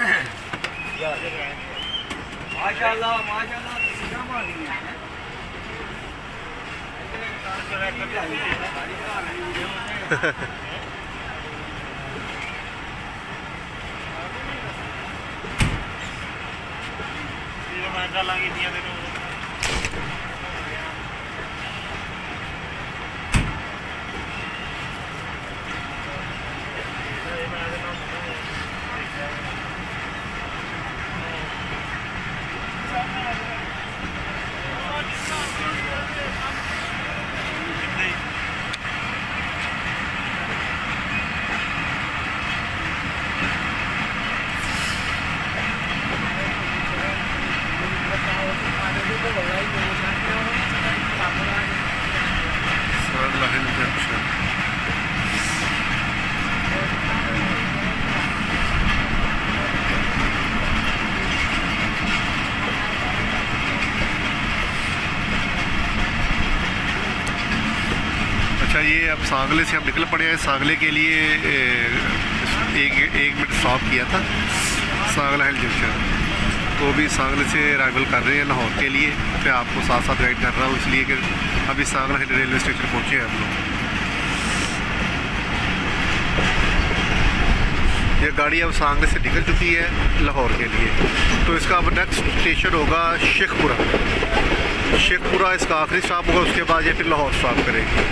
MashaAllah. Sangla Hill Junction. अच्छा ये अब सांगले से हम निकल पड़े हैं। सांगले के लिए एक मिनट स्टॉप किया था सांगला हिल जंक्शन, तो भी सांगले से अराइवल कर रहे हैं लाहौर के लिए। फिर आपको साथ साथ गाइड कर रहा हूँ इसलिए कि अभी सांगला हिल रेलवे स्टेशन पहुँचे हैं हम लोग। ये गाड़ी अब सांगले से निकल चुकी है लाहौर के लिए, तो इसका अब नेक्स्ट स्टेशन होगा शेखपुरा। शेखपुरा इसका आखिरी स्टॉप होगा, उसके बाद ये फिर लाहौर स्टॉप करेगी।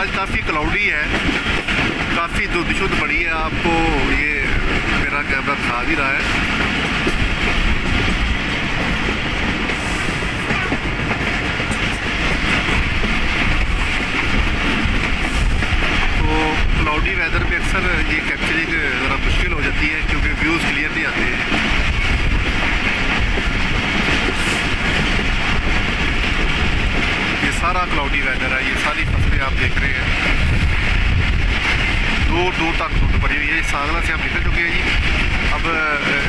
आज काफ़ी क्लाउडी है, काफ़ी धुंध बड़ी है। आपको ये मेरा कैमरा दिखा ही रहा है, तो क्लाउडी वेदर में अक्सर ये कैप्चरिंग ज़रा मुश्किल हो जाती है क्योंकि व्यूज़ क्लियर नहीं आते हैं। सारा क्लाउडी वेदर है, ये सारी फसलें आप देख रहे हैं। दूर दूर तक धुंध पड़ी हुई है। सांगला से हम निकल चुके हैं जी। अब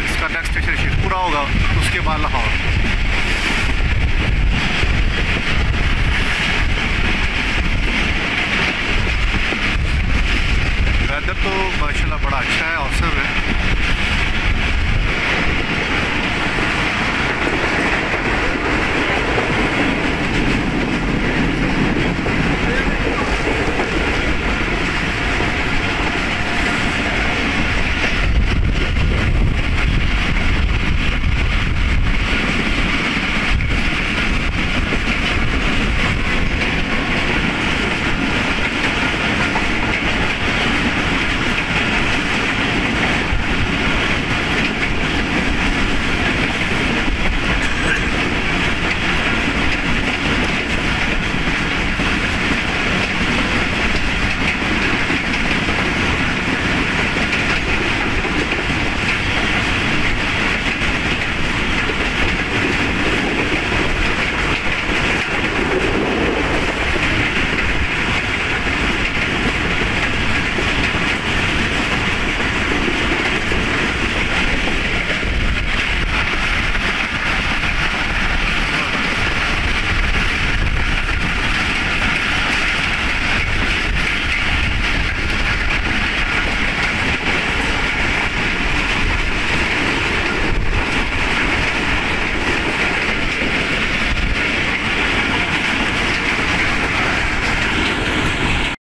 इसका नेक्स्ट स्टेशन शेखपुरा होगा, उसके बाद लाहौर। वेदर तो माशाल्लाह बड़ा अच्छा है, औसम है।